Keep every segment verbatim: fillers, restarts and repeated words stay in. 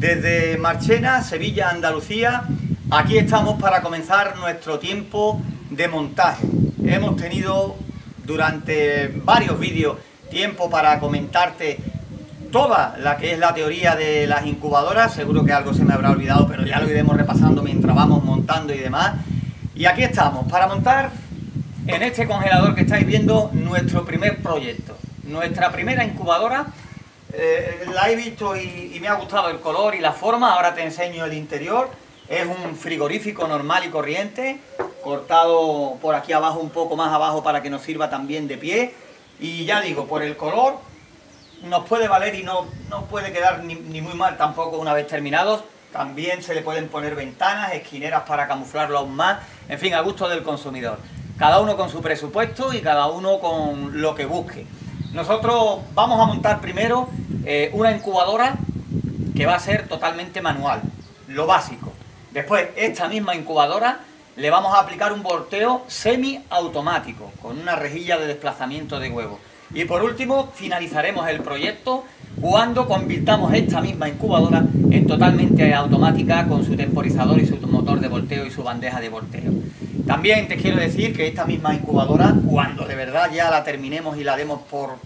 Desde Marchena, Sevilla, Andalucía, aquí estamos para comenzar nuestro tiempo de montaje. Hemos tenido durante varios vídeos tiempo para comentarte toda la que es la teoría de las incubadoras. Seguro que algo se me habrá olvidado, pero ya lo iremos repasando mientras vamos montando y demás. Y aquí estamos para montar en este congelador que estáis viendo nuestro primer proyecto, nuestra primera incubadora. Eh, la he visto y, y me ha gustado el color y la forma. Ahora te enseño el interior. Es un frigorífico normal y corriente, cortado por aquí abajo, un poco más abajo, para que nos sirva también de pie. Y ya digo, por el color nos puede valer y no, no puede quedar ni, ni muy mal tampoco una vez terminados. También se le pueden poner ventanas, esquineras para camuflarlo aún más. En fin, a gusto del consumidor, cada uno con su presupuesto y cada uno con lo que busque. Nosotros vamos a montar primero eh, una incubadora que va a ser totalmente manual, lo básico. Después, esta misma incubadora le vamos a aplicar un volteo semiautomático con una rejilla de desplazamiento de huevos. Y por último, finalizaremos el proyecto cuando convirtamos esta misma incubadora en totalmente automática, con su temporizador y su motor de volteo y su bandeja de volteo. También te quiero decir que esta misma incubadora, cuando de verdad ya la terminemos y la demos por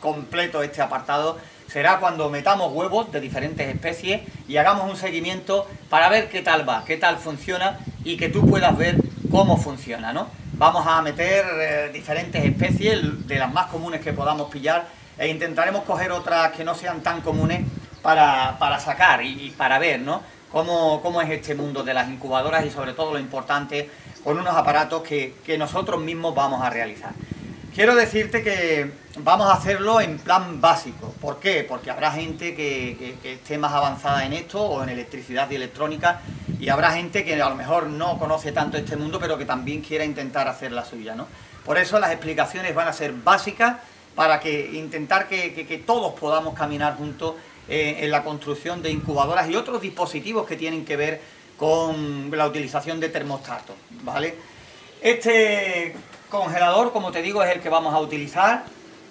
completo este apartado, será cuando metamos huevos de diferentes especies y hagamos un seguimiento para ver qué tal va, qué tal funciona y que tú puedas ver cómo funciona, ¿no? Vamos a meter eh, diferentes especies, de las más comunes que podamos pillar, e intentaremos coger otras que no sean tan comunes para, para sacar y, y para ver, ¿no?, cómo, cómo es este mundo de las incubadoras y sobre todo lo importante, con unos aparatos que, que nosotros mismos vamos a realizar. Quiero decirte que vamos a hacerlo en plan básico. ¿Por qué? Porque habrá gente que, que, que esté más avanzada en esto, o en electricidad y electrónica, y habrá gente que a lo mejor no conoce tanto este mundo, pero que también quiera intentar hacer la suya, ¿no? Por eso las explicaciones van a ser básicas, para que intentar que, que, que todos podamos caminar juntos eh, en la construcción de incubadoras y otros dispositivos que tienen que ver con la utilización de termostatos, ¿vale? Este congelador, como te digo, es el que vamos a utilizar.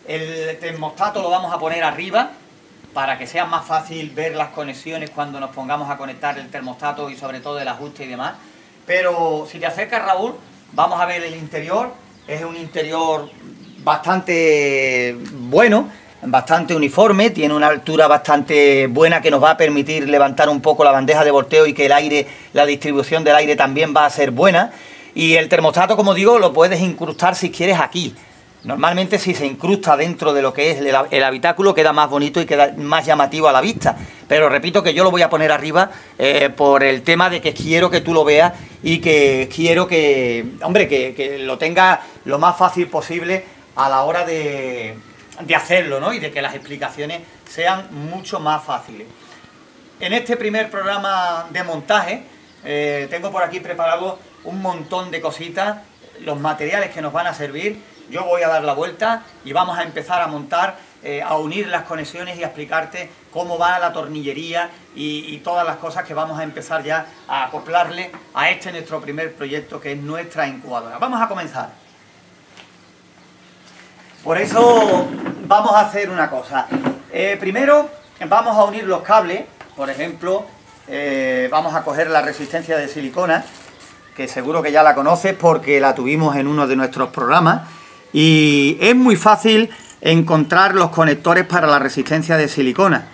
El termostato lo vamos a poner arriba para que sea más fácil ver las conexiones cuando nos pongamos a conectar el termostato y sobre todo el ajuste y demás. Pero si te acercas, Raúl, vamos a ver el interior. Es un interior bastante bueno, bastante uniforme, tiene una altura bastante buena que nos va a permitir levantar un poco la bandeja de volteo y que el aire, la distribución del aire también va a ser buena. Y el termostato, como digo, lo puedes incrustar si quieres aquí. Normalmente, si se incrusta dentro de lo que es el, el habitáculo, queda más bonito y queda más llamativo a la vista. Pero repito que yo lo voy a poner arriba eh, por el tema de que quiero que tú lo veas y que quiero que, hombre, que, que lo tengas lo más fácil posible a la hora de, de hacerlo, ¿no?, y de que las explicaciones sean mucho más fáciles. En este primer programa de montaje eh, tengo por aquí preparado un montón de cositas, los materiales que nos van a servir. Yo voy a dar la vuelta y vamos a empezar a montar, eh, a unir las conexiones y a explicarte cómo va la tornillería y, y todas las cosas que vamos a empezar ya a acoplarle a este nuestro primer proyecto, que es nuestra incubadora. Vamos a comenzar. Por eso vamos a hacer una cosa. Eh, primero vamos a unir los cables. Por ejemplo, eh, vamos a coger la resistencia de silicona, que seguro que ya la conoces porque la tuvimos en uno de nuestros programas. Y es muy fácil encontrar los conectores para la resistencia de silicona.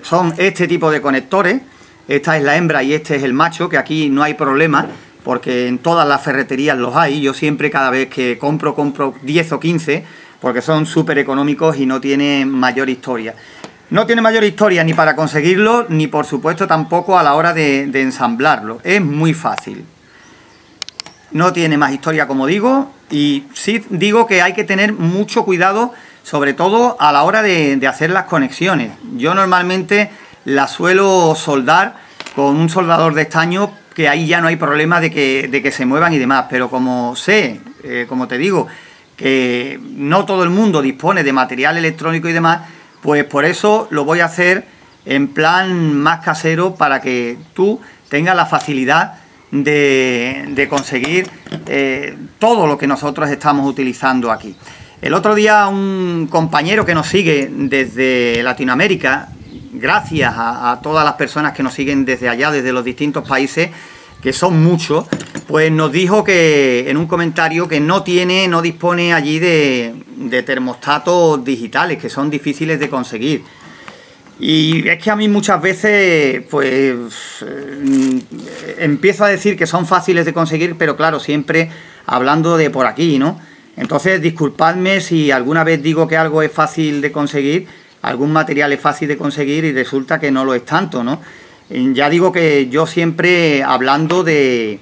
Son este tipo de conectores. Esta es la hembra y este es el macho, que aquí no hay problema porque en todas las ferreterías los hay. Yo siempre, cada vez que compro, compro diez o quince porque son súper económicos y no tienen mayor historia. No tiene mayor historia ni para conseguirlo, ni por supuesto tampoco a la hora de, de ensamblarlo. Es muy fácil. No tiene más historia, como digo, y sí digo que hay que tener mucho cuidado, sobre todo a la hora de, de hacer las conexiones. Yo normalmente las suelo soldar con un soldador de estaño, que ahí ya no hay problema de que, de que se muevan y demás. Pero como sé, eh, como te digo, que no todo el mundo dispone de material electrónico y demás, pues por eso lo voy a hacer en plan más casero, para que tú tengas la facilidad De, de conseguir eh, todo lo que nosotros estamos utilizando aquí. El otro día un compañero que nos sigue desde Latinoamérica, gracias a, a todas las personas que nos siguen desde allá, desde los distintos países, que son muchos, pues nos dijo que en un comentario que no tiene, no dispone allí de, de termostatos digitales, que son difíciles de conseguir. Y es que a mí muchas veces, pues, eh, empiezo a decir que son fáciles de conseguir, pero claro, siempre hablando de por aquí, ¿no? Entonces, disculpadme si alguna vez digo que algo es fácil de conseguir, algún material es fácil de conseguir y resulta que no lo es tanto, ¿no? Ya digo que yo siempre hablando de,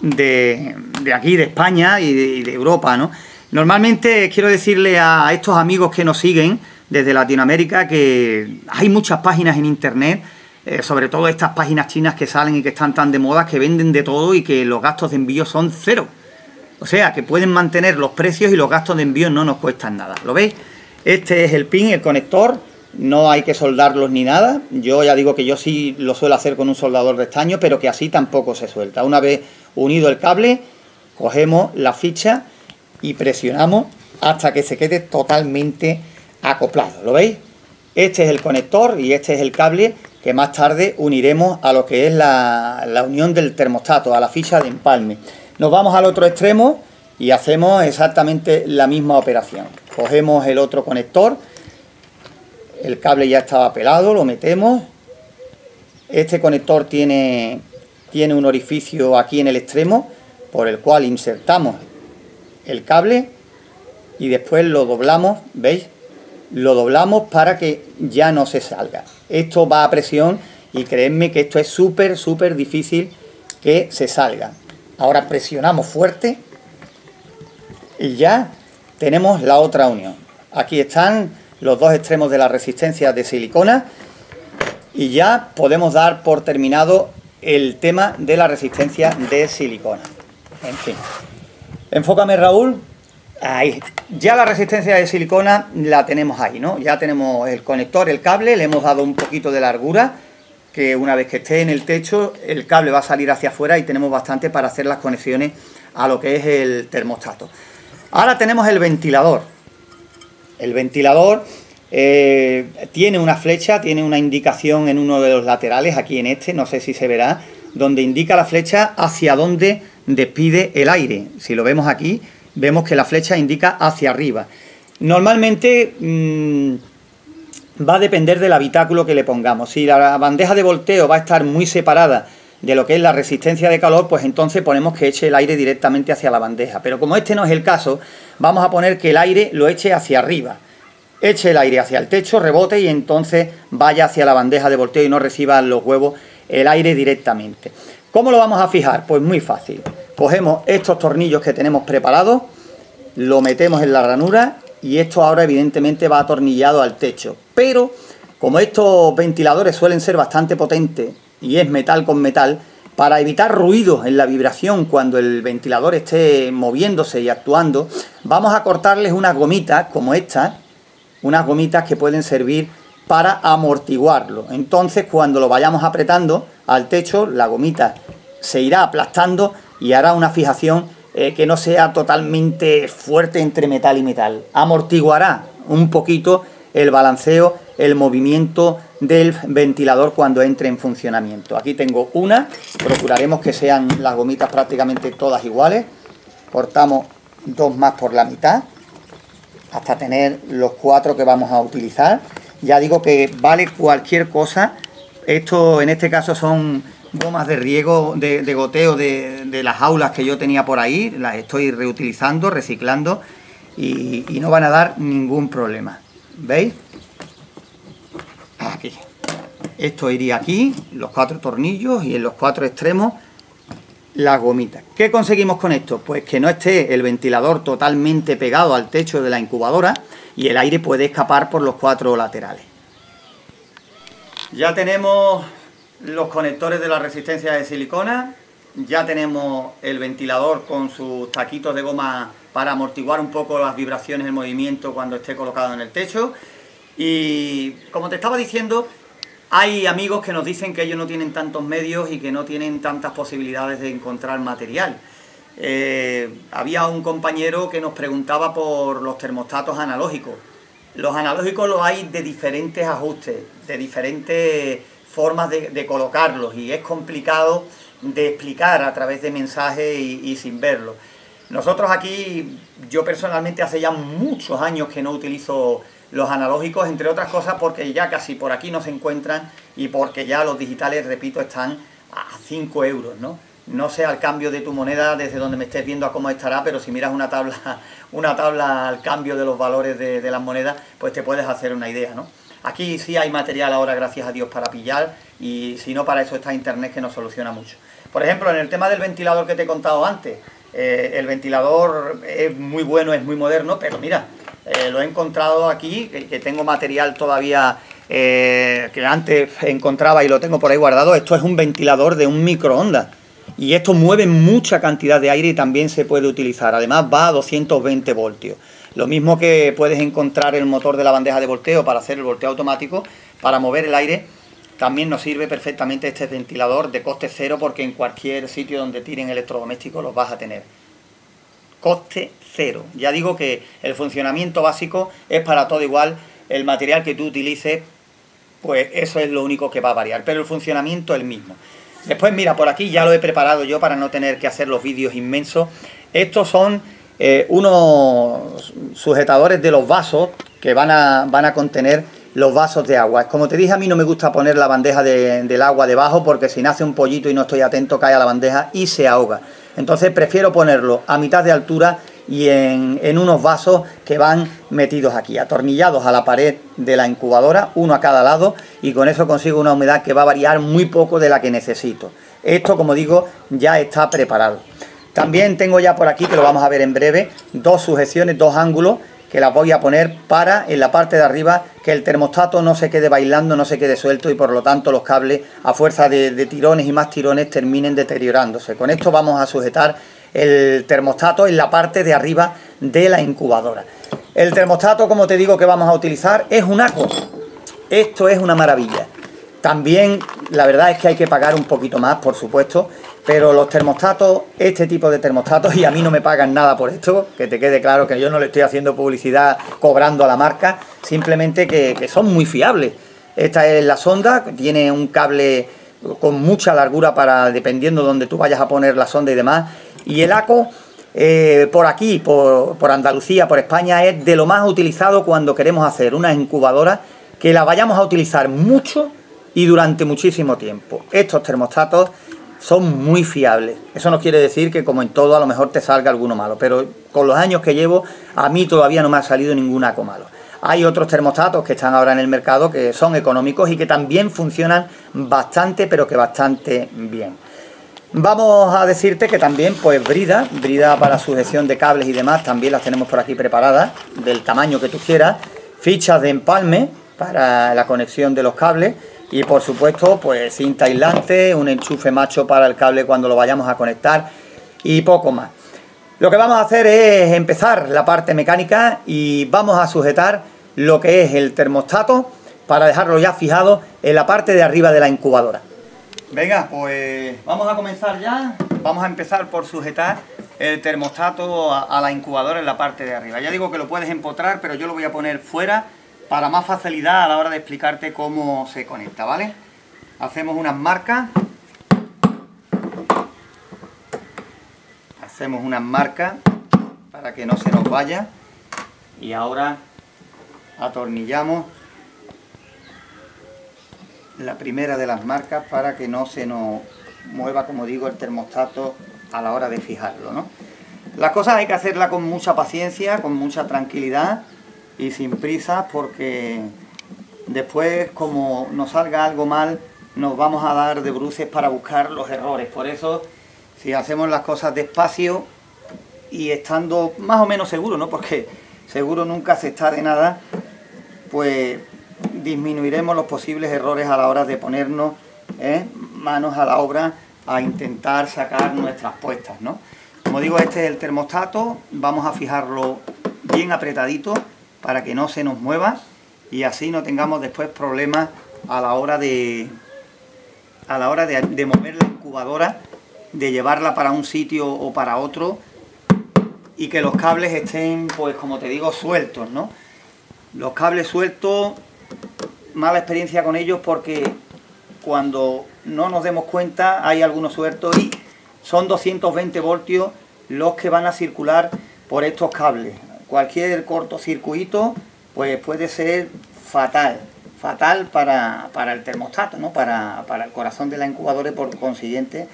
de, de aquí, de España y de, y de Europa, ¿no? Normalmente quiero decirle a estos amigos que nos siguen desde Latinoamérica que hay muchas páginas en internet, eh, sobre todo estas páginas chinas que salen y que están tan de moda, que venden de todo y que los gastos de envío son cero. O sea, que pueden mantener los precios y los gastos de envío no nos cuestan nada. ¿Lo veis? Este es el pin, el conector, no hay que soldarlos ni nada. Yo ya digo que yo sí lo suelo hacer con un soldador de estaño, pero que así tampoco se suelta. Una vez unido el cable, cogemos la ficha y presionamos hasta que se quede totalmente acoplado. ¿Lo veis? Este es el conector y este es el cable que más tarde uniremos a lo que es la, la unión del termostato, a la ficha de empalme. Nos vamos al otro extremo y hacemos exactamente la misma operación. Cogemos el otro conector, el cable ya estaba pelado, lo metemos. Este conector tiene, tiene un orificio aquí en el extremo por el cual insertamos el cable y después lo doblamos, ¿veis? Lo doblamos para que ya no se salga. Esto va a presión y creedme que esto es súper, súper difícil que se salga. Ahora presionamos fuerte y ya tenemos la otra unión. Aquí están los dos extremos de la resistencia de silicona y ya podemos dar por terminado el tema de la resistencia de silicona. En fin. Enfócame, Raúl. Ahí, ya la resistencia de silicona la tenemos ahí, ¿no? Ya tenemos el conector, el cable, le hemos dado un poquito de largura, que una vez que esté en el techo, el cable va a salir hacia afuera y tenemos bastante para hacer las conexiones a lo que es el termostato. Ahora tenemos el ventilador. El ventilador eh, tiene una flecha, tiene una indicación en uno de los laterales, aquí en este, no sé si se verá, donde indica la flecha hacia dónde despide el aire. Si lo vemos aquí, vemos que la flecha indica hacia arriba. Normalmente mmm, va a depender del habitáculo que le pongamos. Si la bandeja de volteo va a estar muy separada de lo que es la resistencia de calor, pues entonces ponemos que eche el aire directamente hacia la bandeja. Pero como este no es el caso, vamos a poner que el aire lo eche hacia arriba. Eche el aire hacia el techo, rebote y entonces vaya hacia la bandeja de volteo y no reciba los huevos el aire directamente. ¿Cómo lo vamos a fijar? Pues muy fácil. Cogemos estos tornillos que tenemos preparados, lo metemos en la ranura y esto ahora evidentemente va atornillado al techo. Pero como estos ventiladores suelen ser bastante potentes y es metal con metal, para evitar ruidos en la vibración cuando el ventilador esté moviéndose y actuando, vamos a cortarles unas gomitas como estas, unas gomitas que pueden servir para amortiguarlo. Entonces cuando lo vayamos apretando al techo, la gomita se irá aplastando y hará una fijación eh, que no sea totalmente fuerte entre metal y metal. Amortiguará un poquito el balanceo, el movimiento del ventilador cuando entre en funcionamiento. Aquí tengo una, procuraremos que sean las gomitas prácticamente todas iguales. Cortamos dos más por la mitad, hasta tener los cuatro que vamos a utilizar. Ya digo que vale cualquier cosa. Esto en este caso son gomas de riego, de, de goteo de, de las jaulas que yo tenía por ahí. Las estoy reutilizando, reciclando y, y no van a dar ningún problema. ¿Veis? Aquí. Esto iría aquí, los cuatro tornillos y en los cuatro extremos las gomitas. ¿Qué conseguimos con esto? Pues que no esté el ventilador totalmente pegado al techo de la incubadora y el aire puede escapar por los cuatro laterales. Ya tenemos los conectores de la resistencia de silicona, ya tenemos el ventilador con sus taquitos de goma para amortiguar un poco las vibraciones, el movimiento cuando esté colocado en el techo. Y como te estaba diciendo, hay amigos que nos dicen que ellos no tienen tantos medios y que no tienen tantas posibilidades de encontrar material. Eh, había un compañero que nos preguntaba por los termostatos analógicos. Los analógicos los hay de diferentes ajustes, de diferentes formas de, de colocarlos, y es complicado de explicar a través de mensajes y, y sin verlos. Nosotros aquí, yo personalmente hace ya muchos años que no utilizo los analógicos, entre otras cosas porque ya casi por aquí no se encuentran y porque ya los digitales, repito, están a cinco euros, ¿no? No sé al cambio de tu moneda desde donde me estés viendo a cómo estará, pero si miras una tabla, una tabla al cambio de los valores de, de las monedas, pues te puedes hacer una idea, ¿no? Aquí sí hay material ahora, gracias a Dios, para pillar, y si no, para eso está Internet, que nos soluciona mucho. Por ejemplo, en el tema del ventilador que te he contado antes, eh, el ventilador es muy bueno, es muy moderno, pero mira, eh, lo he encontrado aquí, que, que tengo material todavía eh, que antes encontraba y lo tengo por ahí guardado. Esto es un ventilador de un microondas. Y esto mueve mucha cantidad de aire y también se puede utilizar. Además va a doscientos veinte voltios. Lo mismo que puedes encontrar el motor de la bandeja de volteo para hacer el volteo automático, para mover el aire, también nos sirve perfectamente este ventilador de coste cero, porque en cualquier sitio donde tiren electrodomésticos los vas a tener. Coste cero. Ya digo que el funcionamiento básico es para todo igual. El material que tú utilices, pues eso es lo único que va a variar, pero el funcionamiento es el mismo. Después, mira, por aquí ya lo he preparado yo para no tener que hacer los vídeos inmensos. Estos son eh, unos sujetadores de los vasos que van a, van a contener los vasos de agua. Como te dije, a mí no me gusta poner la bandeja de, del agua debajo, porque si nace un pollito y no estoy atento, cae a la bandeja y se ahoga. Entonces prefiero ponerlo a mitad de altura y en, en unos vasos que van metidos aquí, atornillados a la pared de la incubadora, uno a cada lado, y con eso consigo una humedad que va a variar muy poco de la que necesito. Esto, como digo, ya está preparado. También tengo ya por aquí, que lo vamos a ver en breve, dos sujeciones, dos ángulos, que las voy a poner para, en la parte de arriba, que el termostato no se quede bailando, no se quede suelto, y por lo tanto los cables, a fuerza de, de tirones y más tirones, terminen deteriorándose. Con esto vamos a sujetar el termostato en la parte de arriba de la incubadora. El termostato, como te digo, que vamos a utilizar es un A C O. Esto es una maravilla. También la verdad es que hay que pagar un poquito más, por supuesto, pero los termostatos, este tipo de termostatos, y a mí no me pagan nada por esto, que te quede claro que yo no le estoy haciendo publicidad cobrando a la marca, simplemente que, que son muy fiables. Esta es la sonda, tiene un cable con mucha largura para, dependiendo donde tú vayas a poner la sonda y demás. Y el A C O, eh, por aquí, por, por Andalucía, por España, es de lo más utilizado cuando queremos hacer una incubadora que la vayamos a utilizar mucho y durante muchísimo tiempo. Estos termostatos son muy fiables. Eso no quiere decir que, como en todo, a lo mejor te salga alguno malo, pero con los años que llevo, a mí todavía no me ha salido ningún A C O malo. Hay otros termostatos que están ahora en el mercado que son económicos y que también funcionan bastante, pero que bastante bien. Vamos a decirte que también, pues, brida, brida para sujeción de cables y demás, también las tenemos por aquí preparadas, del tamaño que tú quieras, fichas de empalme para la conexión de los cables y, por supuesto, pues cinta aislante, un enchufe macho para el cable cuando lo vayamos a conectar y poco más. Lo que vamos a hacer es empezar la parte mecánica y vamos a sujetar lo que es el termostato para dejarlo ya fijado en la parte de arriba de la incubadora. Venga, pues vamos a comenzar ya. Vamos a empezar por sujetar el termostato a, a la incubadora en la parte de arriba. Ya digo que lo puedes empotrar, pero yo lo voy a poner fuera para más facilidad a la hora de explicarte cómo se conecta, ¿vale? Hacemos unas marcas. Hacemos unas marcas para que no se nos vaya. Y ahora atornillamos la primera de las marcas para que no se nos mueva, como digo, el termostato a la hora de fijarlo, ¿no? Las cosas hay que hacerlas con mucha paciencia, con mucha tranquilidad y sin prisa, porque después, como nos salga algo mal, nos vamos a dar de bruces para buscar los errores. Por eso, si hacemos las cosas despacio y estando más o menos seguro, ¿no? Porque seguro nunca se está de nada, pues disminuiremos los posibles errores a la hora de ponernos ¿eh? manos a la obra a intentar sacar nuestras puestas, ¿no? Como digo, este es el termostato, vamos a fijarlo bien apretadito para que no se nos mueva y así no tengamos después problemas a la hora de a la hora de, de mover la incubadora, de llevarla para un sitio o para otro y que los cables estén, pues como te digo, sueltos, ¿no? Los cables sueltos, mala experiencia con ellos porque cuando no nos demos cuenta hay algunos sueltos y son doscientos veinte voltios los que van a circular por estos cables. Cualquier cortocircuito pues puede ser fatal, fatal para, para el termostato, ¿no? para, para el corazón de la incubadora y por consiguiente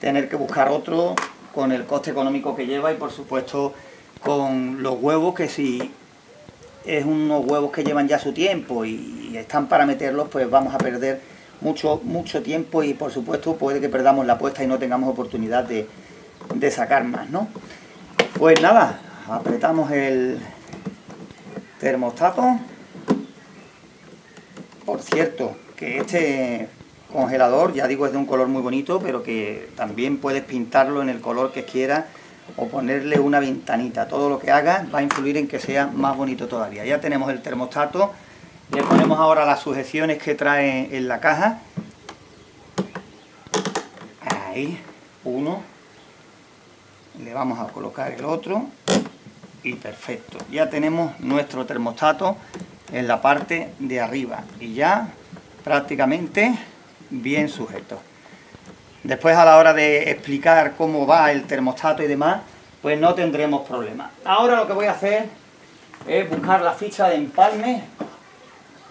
tener que buscar otro con el coste económico que lleva y por supuesto con los huevos, que si es unos huevos que llevan ya su tiempo y, y están para meterlos, pues vamos a perder mucho, mucho tiempo y por supuesto puede que perdamos la apuesta y no tengamos oportunidad de, de sacar más, ¿no? Pues nada, apretamos el termostato. Por cierto, que este congelador, ya digo, es de un color muy bonito, pero que también puedes pintarlo en el color que quieras o ponerle una ventanita. Todo lo que hagas va a influir en que sea más bonito todavía. Ya tenemos el termostato, le ponemos ahora las sujeciones que trae en la caja. Ahí, uno, le vamos a colocar el otro y perfecto. Ya tenemos nuestro termostato en la parte de arriba y ya prácticamente bien sujeto. Después, a la hora de explicar cómo va el termostato y demás, pues no tendremos problemas. Ahora lo que voy a hacer es buscar la ficha de empalme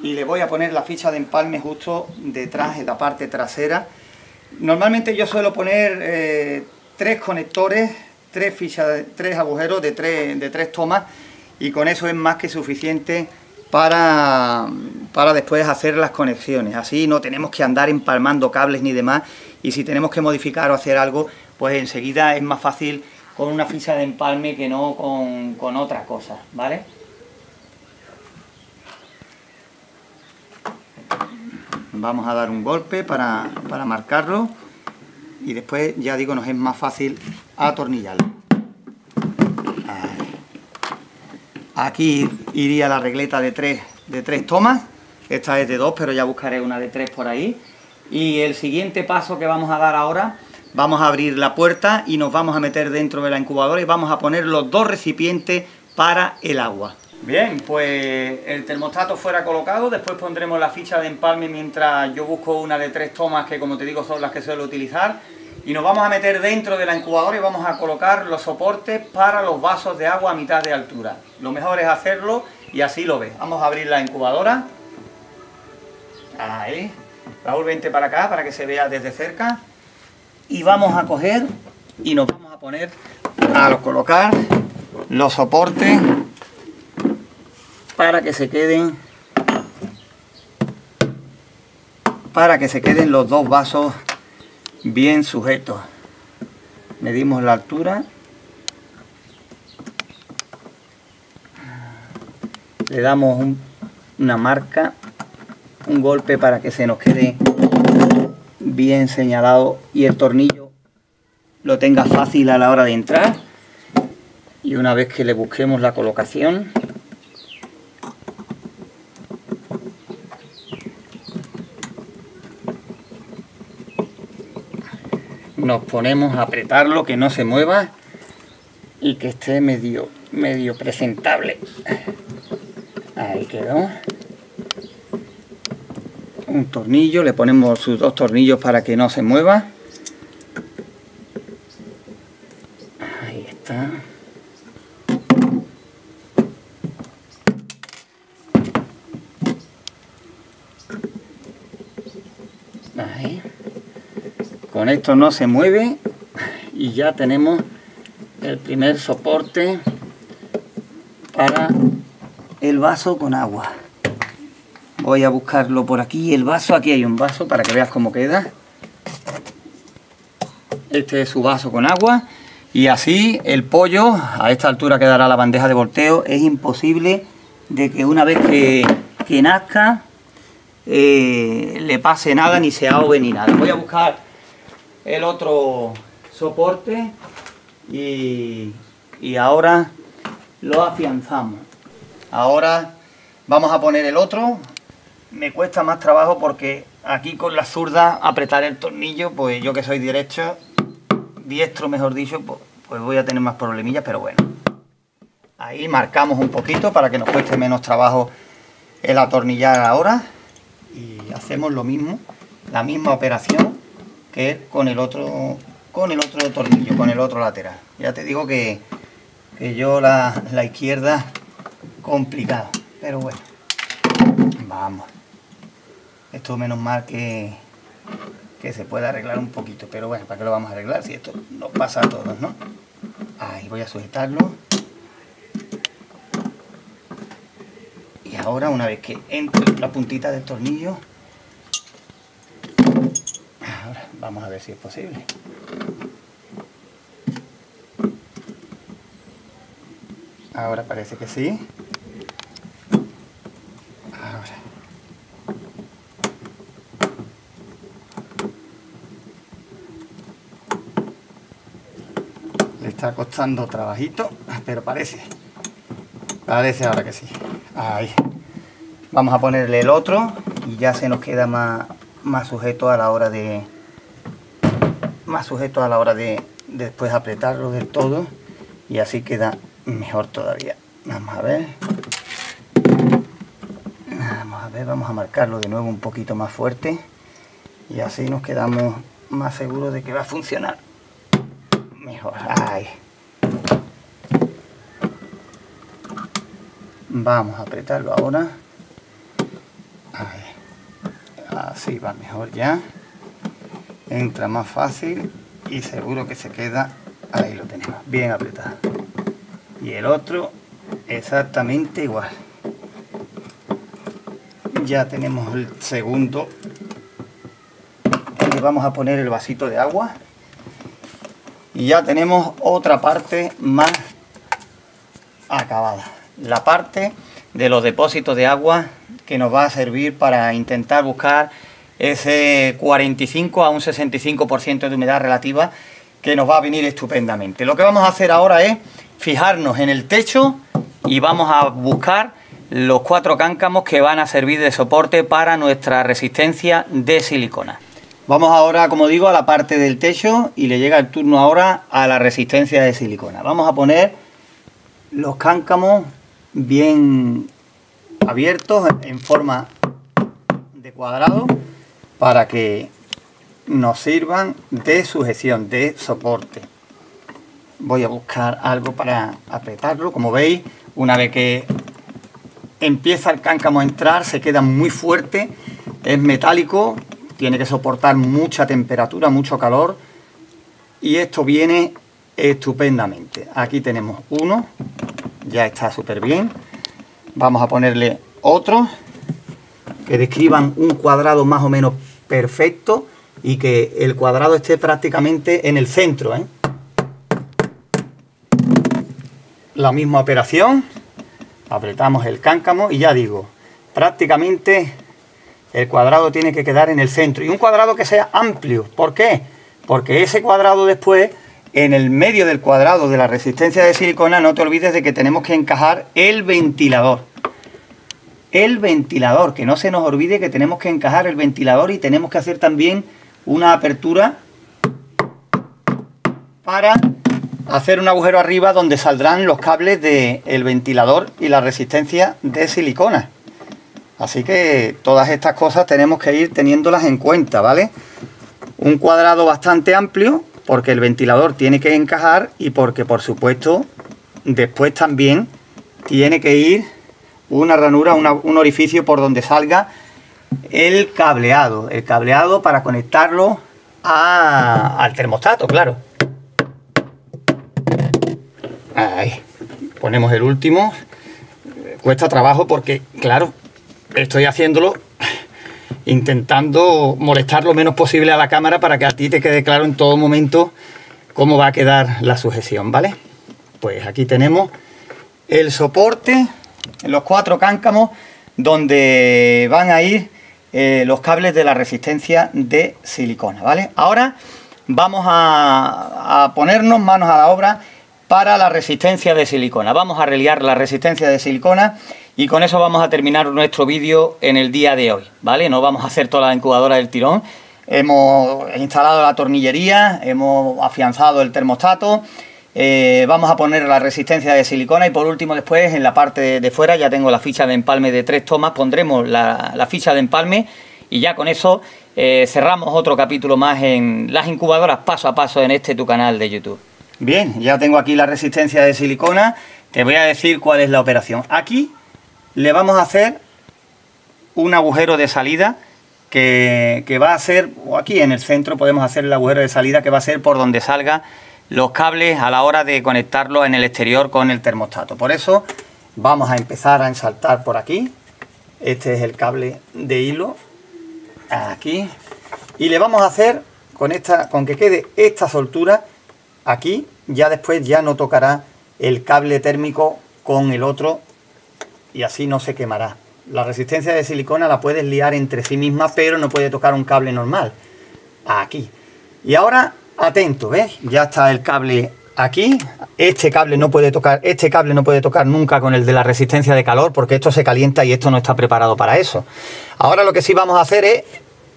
y le voy a poner la ficha de empalme justo detrás, en la parte trasera. Normalmente yo suelo poner eh, tres conectores, tres fichas, tres agujeros de tres, de tres tomas, y con eso es más que suficiente para, para después hacer las conexiones. Así no tenemos que andar empalmando cables ni demás, y si tenemos que modificar o hacer algo, pues enseguida es más fácil con una ficha de empalme que no con, con otra cosa, ¿vale? Vamos a dar un golpe para, para marcarlo y después, ya digo, nos es más fácil atornillarlo. Aquí iría la regleta de tres, de tres tomas. Esta es de dos, pero ya buscaré una de tres por ahí. Y el siguiente paso que vamos a dar ahora, vamos a abrir la puerta y nos vamos a meter dentro de la incubadora y vamos a poner los dos recipientes para el agua. Bien, pues el termostato fuera colocado, después pondremos la ficha de empalme mientras yo busco una de tres tomas, que como te digo son las que suelo utilizar, y nos vamos a meter dentro de la incubadora y vamos a colocar los soportes para los vasos de agua a mitad de altura. Lo mejor es hacerlo y así lo ves. Vamos a abrir la incubadora. Ahí. Raúl, vente para acá para que se vea desde cerca. Y vamos a coger y nos vamos a poner a colocar los soportes para que se queden para que se queden los dos vasos bien sujetos. Medimos la altura, le damos un, una marca, un golpe para que se nos quede bien señalado y el tornillo lo tenga fácil a la hora de entrar, y una vez que le busquemos la colocación, nos ponemos a apretarlo, que no se mueva y que esté medio, medio presentable. Ahí quedó. Un tornillo, le ponemos sus dos tornillos para que no se mueva. Ahí está. Ahí. Con esto no se mueve y ya tenemos el primer soporte para el vaso con agua. Voy a buscarlo por aquí, el vaso, aquí hay un vaso para que veas cómo queda. Este es su vaso con agua y así el pollo, a esta altura quedará la bandeja de volteo. Es imposible de que una vez que, que nazca eh, le pase nada, ni se ahogue ni nada. Voy a buscar el otro soporte y, y ahora lo afianzamos. Ahora vamos a poner el otro. Me cuesta más trabajo porque aquí con la zurda apretar el tornillo, pues yo que soy derecho, diestro mejor dicho, pues, pues voy a tener más problemillas, pero bueno. Ahí marcamos un poquito para que nos cueste menos trabajo el atornillar ahora y hacemos lo mismo, la misma operación que con el otro, con el otro tornillo, con el otro lateral. Ya te digo que, que yo la, la izquierda complicada, pero bueno, vamos. Esto menos mal que, que se puede arreglar un poquito, pero bueno, ¿para qué lo vamos a arreglar si esto nos pasa a todos, no? Ahí voy a sujetarlo. Y ahora, una vez que entre la puntita del tornillo, ahora vamos a ver si es posible. Ahora parece que sí. Ahora. Le está costando trabajito, pero parece. Parece ahora que sí. Ahí. Vamos a ponerle el otro y ya se nos queda más, más sujeto a la hora de. Más sujeto a la hora de después apretarlo del todo. Y así queda mejor todavía. Vamos a ver, vamos a ver, vamos a marcarlo de nuevo un poquito más fuerte y así nos quedamos más seguros de que va a funcionar mejor. Ahí. Vamos a apretarlo ahora. Ahí. Así va mejor ya, entra más fácil y seguro que se queda. Ahí lo tenemos, bien apretado. Y el otro exactamente igual. Ya tenemos el segundo. Le vamos a poner el vasito de agua. Y ya tenemos otra parte más acabada. La parte de los depósitos de agua que nos va a servir para intentar buscar ese cuarenta y cinco a un sesenta y cinco por ciento de humedad relativa que nos va a venir estupendamente. Lo que vamos a hacer ahora es fijarnos en el techo y vamos a buscar los cuatro cáncamos que van a servir de soporte para nuestra resistencia de silicona. Vamos ahora, como digo, a la parte del techo y le llega el turno ahora a la resistencia de silicona. Vamos a poner los cáncamos bien abiertos en forma de cuadrado para que nos sirvan de sujeción, de soporte. Voy a buscar algo para apretarlo. Como veis, una vez que empieza el cáncamo a entrar, se queda muy fuerte, es metálico, tiene que soportar mucha temperatura, mucho calor, y esto viene estupendamente. Aquí tenemos uno, ya está súper bien. Vamos a ponerle otros que describan un cuadrado más o menos perfecto y que el cuadrado esté prácticamente en el centro, ¿eh? La misma operación, apretamos el cáncamo y ya digo, prácticamente el cuadrado tiene que quedar en el centro. Y un cuadrado que sea amplio, ¿por qué? Porque ese cuadrado después, en el medio del cuadrado de la resistencia de silicona, no te olvides de que tenemos que encajar el ventilador. El ventilador, que no se nos olvide que tenemos que encajar el ventilador y tenemos que hacer también una apertura para hacer un agujero arriba donde saldrán los cables del ventilador y la resistencia de silicona. Así que todas estas cosas tenemos que ir teniéndolas en cuenta, ¿vale? Un cuadrado bastante amplio porque el ventilador tiene que encajar y porque, por supuesto, después también tiene que ir una ranura, una, un orificio por donde salga el cableado. El cableado para conectarlo a, al termostato, claro. Ahí, ponemos el último. Cuesta trabajo porque, claro, estoy haciéndolo intentando molestar lo menos posible a la cámara para que a ti te quede claro en todo momento cómo va a quedar la sujeción, ¿vale? Pues aquí tenemos el soporte, los cuatro cáncamos donde van a ir eh, los cables de la resistencia de silicona, ¿vale? Ahora vamos a, a ponernos manos a la obra para la resistencia de silicona. Vamos a reliar la resistencia de silicona y con eso vamos a terminar nuestro vídeo en el día de hoy, ¿vale? No vamos a hacer toda la incubadora del tirón. Hemos instalado la tornillería, hemos afianzado el termostato Eh, vamos a poner la resistencia de silicona y por último después en la parte de, de fuera ya tengo la ficha de empalme de tres tomas, pondremos la, la ficha de empalme y ya con eso eh, cerramos otro capítulo más en las incubadoras paso a paso en este tu canal de YouTube. Bien, ya tengo aquí la resistencia de silicona, te voy a decir cuál es la operación. Aquí le vamos a hacer un agujero de salida que, que va a ser, o aquí en el centro podemos hacer el agujero de salida que va a ser por donde salga los cables a la hora de conectarlos en el exterior con el termostato. Por eso vamos a empezar a ensaltar por aquí. Este es el cable de hilo, aquí, y le vamos a hacer con esta, con que quede esta soltura aquí. Ya después ya no tocará el cable térmico con el otro y así no se quemará. La resistencia de silicona la puedes liar entre sí misma, pero no puede tocar un cable normal aquí. Y ahora atento, ¿ves? Ya está el cable aquí. Este cable no puede tocar, este cable no puede tocar nunca con el de la resistencia de calor porque esto se calienta y esto no está preparado para eso. Ahora lo que sí vamos a hacer es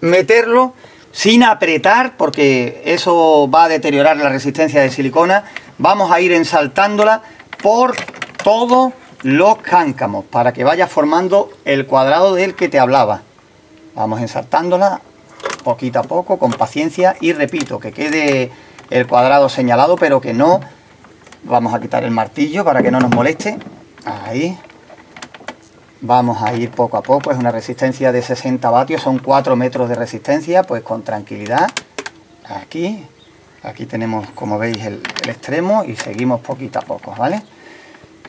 meterlo sin apretar porque eso va a deteriorar la resistencia de silicona. Vamos a ir ensaltándola por todos los cáncamos para que vaya formando el cuadrado del que te hablaba. Vamos ensaltándola poquito a poco, con paciencia, y repito, que quede el cuadrado señalado, pero que no... Vamos a quitar el martillo para que no nos moleste. Ahí. Vamos a ir poco a poco, es una resistencia de sesenta vatios, son cuatro metros de resistencia, pues con tranquilidad. Aquí, aquí tenemos, como veis, el, el extremo y seguimos poquito a poco, ¿vale?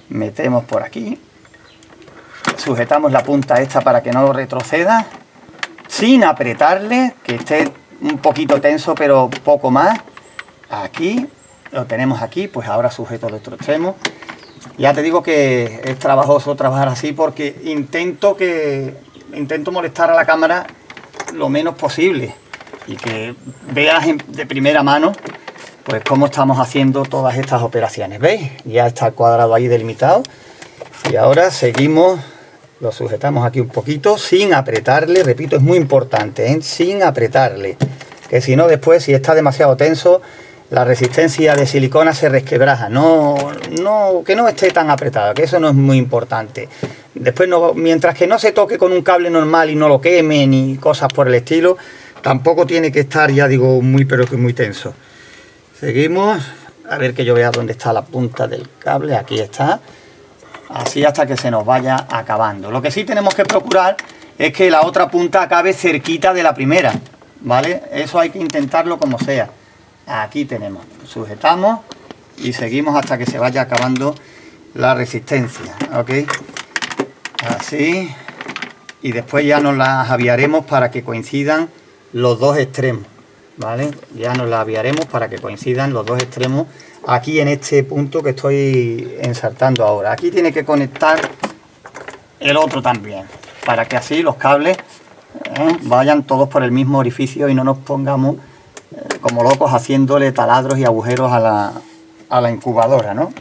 Metemos por aquí. Sujetamos la punta esta para que no retroceda. Sin apretarle, que esté un poquito tenso, pero poco más. Aquí, lo tenemos aquí, pues ahora sujeto al otro extremo. Ya te digo que es trabajoso trabajar así porque intento que intento molestar a la cámara lo menos posible y que veas de primera mano pues cómo estamos haciendo todas estas operaciones. ¿Veis? Ya está el cuadrado ahí delimitado y ahora seguimos. Lo sujetamos aquí un poquito, sin apretarle, repito, es muy importante, ¿eh? Sin apretarle. Que si no después, si está demasiado tenso, la resistencia de silicona se resquebraja. No, no, que no esté tan apretada, que eso no es muy importante. Después, no, mientras que no se toque con un cable normal y no lo queme, ni cosas por el estilo, tampoco tiene que estar, ya digo, muy pero que muy tenso. Seguimos, a ver que yo vea dónde está la punta del cable, aquí está. Así hasta que se nos vaya acabando. Lo que sí tenemos que procurar es que la otra punta acabe cerquita de la primera, ¿vale? Eso hay que intentarlo como sea. Aquí tenemos, sujetamos y seguimos hasta que se vaya acabando la resistencia, ¿ok? Así, y después ya nos las aviaremos para que coincidan los dos extremos, ¿vale? Ya nos las aviaremos para que coincidan los dos extremos. Aquí en este punto que estoy ensartando ahora. Aquí tiene que conectar el otro también. Para que así los cables eh, vayan todos por el mismo orificio y no nos pongamos eh, como locos haciéndole taladros y agujeros a la, a la incubadora, ¿no?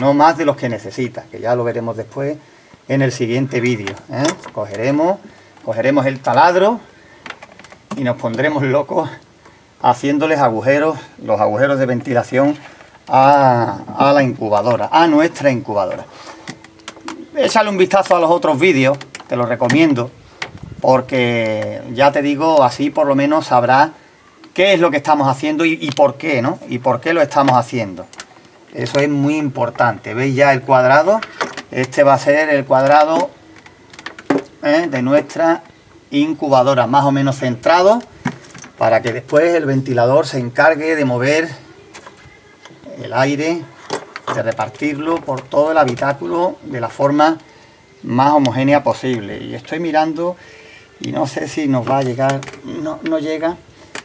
No más de los que necesita, que ya lo veremos después en el siguiente vídeo. ¿eh? Cogeremos, cogeremos el taladro y nos pondremos locos haciéndoles agujeros, los agujeros de ventilación a, a la incubadora, a nuestra incubadora. Échale un vistazo a los otros vídeos, te los recomiendo, porque ya te digo, así por lo menos sabrás qué es lo que estamos haciendo y, y por qué, ¿no? Y por qué lo estamos haciendo. Eso es muy importante. ¿Veis ya el cuadrado? Este va a ser el cuadrado ¿eh? de nuestra incubadora, más o menos centrado, para que después el ventilador se encargue de mover el aire, de repartirlo por todo el habitáculo de la forma más homogénea posible. Y estoy mirando y no sé si nos va a llegar, no, no llega.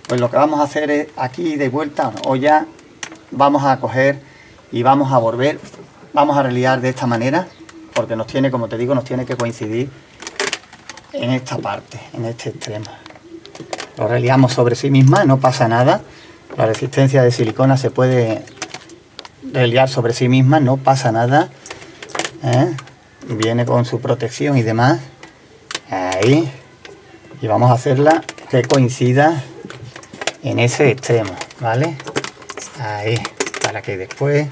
Pues lo que vamos a hacer es aquí de vuelta, o ya vamos a coger y vamos a volver, vamos a reliar de esta manera, porque nos tiene, como te digo, nos tiene que coincidir en esta parte, en este extremo. Lo reliamos sobre sí misma, no pasa nada. La resistencia de silicona se puede reliar sobre sí misma, no pasa nada. ¿Eh? Viene con su protección y demás. Ahí. Y vamos a hacerla que coincida en ese extremo, ¿vale? Ahí. para que después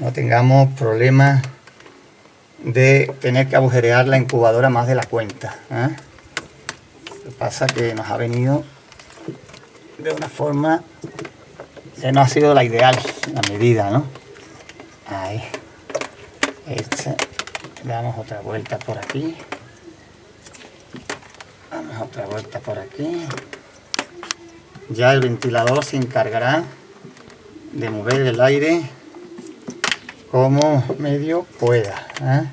no tengamos problemas de tener que agujerear la incubadora más de la cuenta, ¿eh? Lo que pasa es que nos ha venido de una forma que no ha sido la ideal, la medida, ¿no? Ahí. Esta. Le damos otra vuelta por aquí. Damos otra vuelta por aquí. Ya el ventilador se encargará de mover el aire como medio pueda, ¿eh?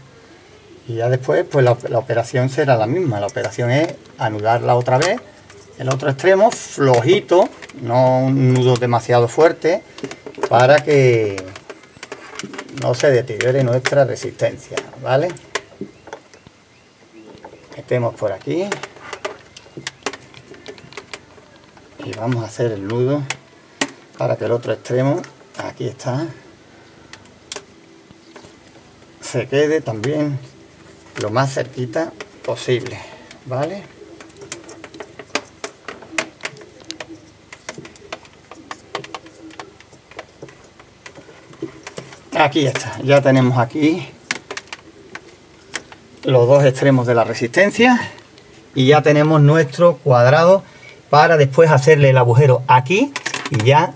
Y ya después pues la, la operación será la misma. La operación es anudarla otra vez, el otro extremo flojito, no un nudo demasiado fuerte, para que no se deteriore nuestra resistencia, ¿vale? Metemos por aquí y vamos a hacer el nudo para que el otro extremo, aquí está, se quede también lo más cerquita posible, ¿vale? Aquí está, ya tenemos aquí los dos extremos de la resistencia y ya tenemos nuestro cuadrado para después hacerle el agujero aquí y ya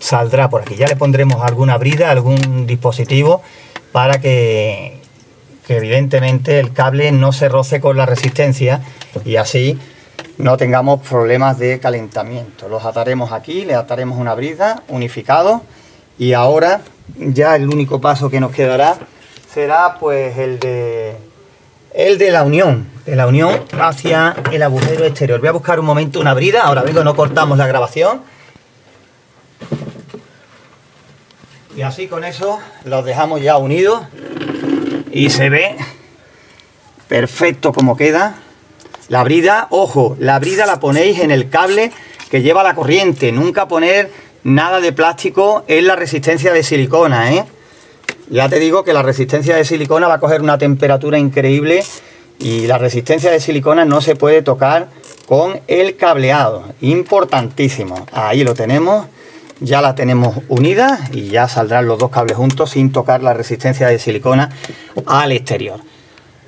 saldrá por aquí. Ya le pondremos alguna brida, algún dispositivo para que, que evidentemente el cable no se roce con la resistencia y así no tengamos problemas de calentamiento. Los ataremos aquí, le ataremos una brida unificado y ahora ya el único paso que nos quedará será pues el de el de la unión, de la unión hacia el agujero exterior. Voy a buscar un momento una brida, ahora mismo no cortamos la grabación. Y así con eso los dejamos ya unidos y se ve perfecto como queda. La brida, ojo, la brida la ponéis en el cable que lleva la corriente, nunca poner nada de plástico en la resistencia de silicona, ¿eh? Ya te digo que la resistencia de silicona va a coger una temperatura increíble y la resistencia de silicona no se puede tocar con el cableado, importantísimo. Ahí lo tenemos. Ya la tenemos unida y ya saldrán los dos cables juntos sin tocar la resistencia de silicona al exterior.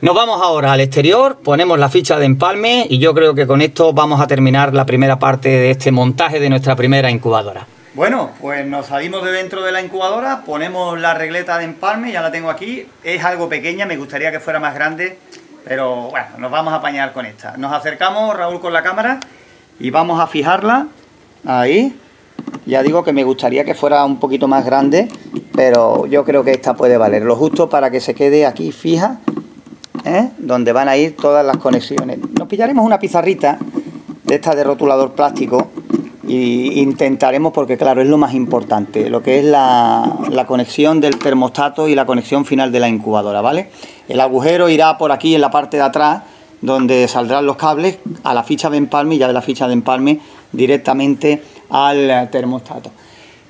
Nos vamos ahora al exterior, ponemos la ficha de empalme y yo creo que con esto vamos a terminar la primera parte de este montaje de nuestra primera incubadora. Bueno, pues nos salimos de dentro de la incubadora, ponemos la regleta de empalme, ya la tengo aquí. Es algo pequeña, me gustaría que fuera más grande, pero bueno, nos vamos a apañar con esta. Nos acercamos, Raúl, con la cámara y vamos a fijarla ahí. Ya digo que me gustaría que fuera un poquito más grande, pero yo creo que esta puede valer lo justo para que se quede aquí fija, ¿eh? Donde van a ir todas las conexiones. Nos pillaremos una pizarrita de esta de rotulador plástico e intentaremos, porque claro, es lo más importante, lo que es la, la conexión del termostato y la conexión final de la incubadora, ¿vale? El agujero irá por aquí en la parte de atrás, donde saldrán los cables a la ficha de empalme y ya de la ficha de empalme directamente al termostato.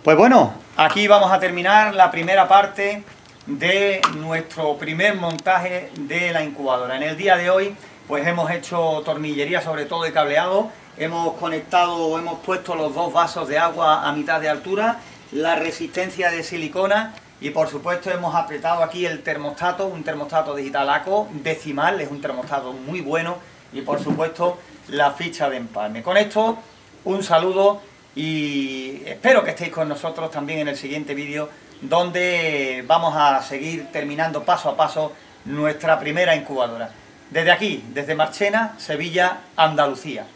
Pues bueno, aquí vamos a terminar la primera parte de nuestro primer montaje de la incubadora. En el día de hoy pues hemos hecho tornillería, sobre todo de cableado. Hemos conectado o hemos puesto los dos vasos de agua a mitad de altura, la resistencia de silicona y por supuesto hemos apretado aquí el termostato, un termostato digital A C O decimal, es un termostato muy bueno, y por supuesto la ficha de empalme. Con esto un saludo y espero que estéis con nosotros también en el siguiente vídeo, donde vamos a seguir terminando paso a paso nuestra primera incubadora. Desde aquí, desde Marchena, Sevilla, Andalucía.